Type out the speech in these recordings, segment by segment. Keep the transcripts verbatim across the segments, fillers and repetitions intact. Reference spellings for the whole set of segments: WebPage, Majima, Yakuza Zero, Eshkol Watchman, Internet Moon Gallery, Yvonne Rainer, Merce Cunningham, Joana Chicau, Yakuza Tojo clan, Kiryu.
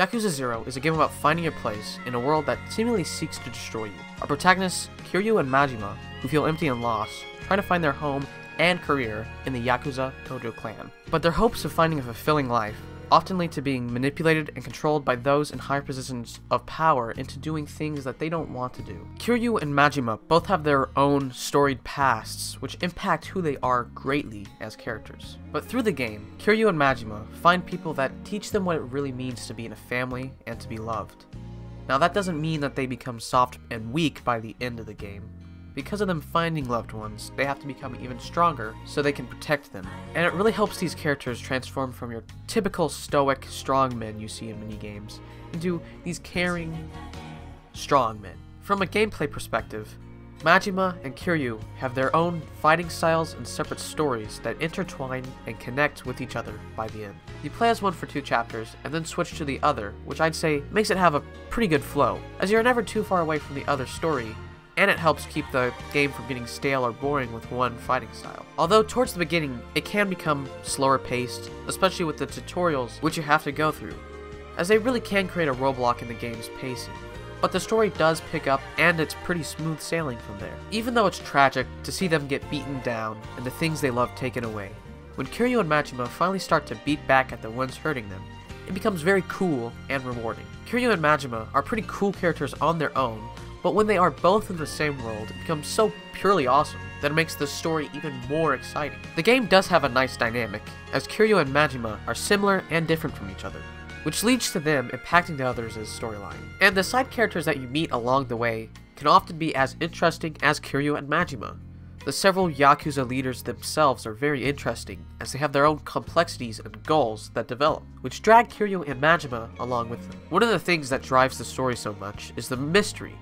Yakuza Zero is a game about finding your place in a world that seemingly seeks to destroy you. Our protagonists, Kiryu and Majima, who feel empty and lost, try to find their home and career in the Yakuza Tojo clan. But their hopes of finding a fulfilling life often lead to being manipulated and controlled by those in higher positions of power into doing things that they don't want to do. Kiryu and Majima both have their own storied pasts, which impact who they are greatly as characters. But through the game, Kiryu and Majima find people that teach them what it really means to be in a family and to be loved. Now that doesn't mean that they become soft and weak by the end of the game. Because of them finding loved ones, they have to become even stronger so they can protect them. And it really helps these characters transform from your typical stoic strongmen you see in minigames into these caring strongmen. From a gameplay perspective, Majima and Kiryu have their own fighting styles and separate stories that intertwine and connect with each other by the end. You play as one for two chapters and then switch to the other, which I'd say makes it have a pretty good flow, as you're never too far away from the other story. And it helps keep the game from getting stale or boring with one fighting style. Although towards the beginning, it can become slower paced, especially with the tutorials which you have to go through, as they really can create a roadblock in the game's pacing. But the story does pick up and it's pretty smooth sailing from there, even though it's tragic to see them get beaten down and the things they love taken away. When Kiryu and Majima finally start to beat back at the ones hurting them, it becomes very cool and rewarding. Kiryu and Majima are pretty cool characters on their own, but when they are both in the same world, it becomes so purely awesome that it makes the story even more exciting. The game does have a nice dynamic, as Kiryu and Majima are similar and different from each other, which leads to them impacting the others' storyline. And the side characters that you meet along the way can often be as interesting as Kiryu and Majima. The several Yakuza leaders themselves are very interesting, as they have their own complexities and goals that develop, which drag Kiryu and Majima along with them. One of the things that drives the story so much is the mystery,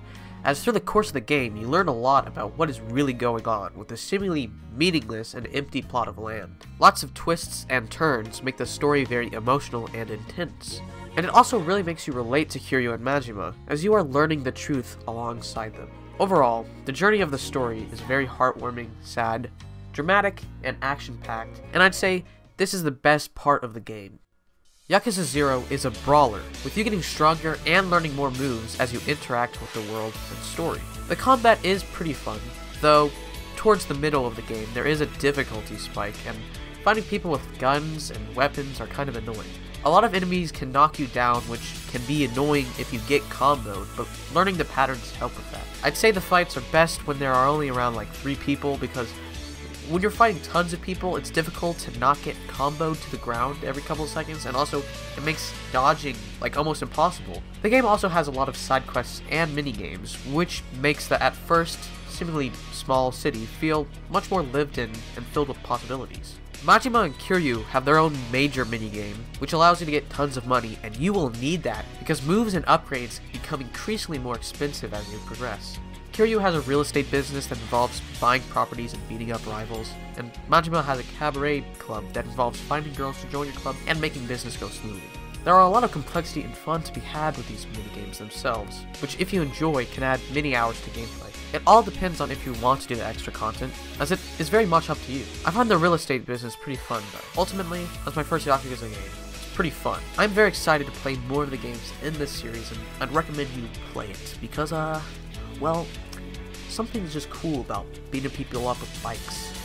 as through the course of the game, you learn a lot about what is really going on with the seemingly meaningless and empty plot of land. Lots of twists and turns make the story very emotional and intense, and it also really makes you relate to Kiryu and Majima, as you are learning the truth alongside them. Overall, the journey of the story is very heartwarming, sad, dramatic, and action-packed, and I'd say this is the best part of the game. Yakuza Zero is a brawler, with you getting stronger and learning more moves as you interact with the world and story. The combat is pretty fun, though towards the middle of the game there is a difficulty spike, and finding people with guns and weapons are kind of annoying. A lot of enemies can knock you down, which can be annoying if you get comboed, but learning the patterns help with that. I'd say the fights are best when there are only around like three people, because when you're fighting tons of people, it's difficult to not get comboed to the ground every couple of seconds, and also it makes dodging like almost impossible. The game also has a lot of side quests and minigames, which makes the at first seemingly small city feel much more lived in and filled with possibilities. Majima and Kiryu have their own major minigame, which allows you to get tons of money, and you will need that because moves and upgrades become increasingly more expensive as you progress. Kiryu has a real estate business that involves buying properties and beating up rivals, and Majima has a cabaret club that involves finding girls to join your club and making business go smoothly. There are a lot of complexity and fun to be had with these minigames themselves, which if you enjoy can add many hours to gameplay. It all depends on if you want to do the extra content, as it is very much up to you. I find the real estate business pretty fun though. Ultimately, that's my first Yakuza game. Pretty fun. I'm very excited to play more of the games in this series, and I'd recommend you play it, because uh, well, something's just cool about beating people up with bikes.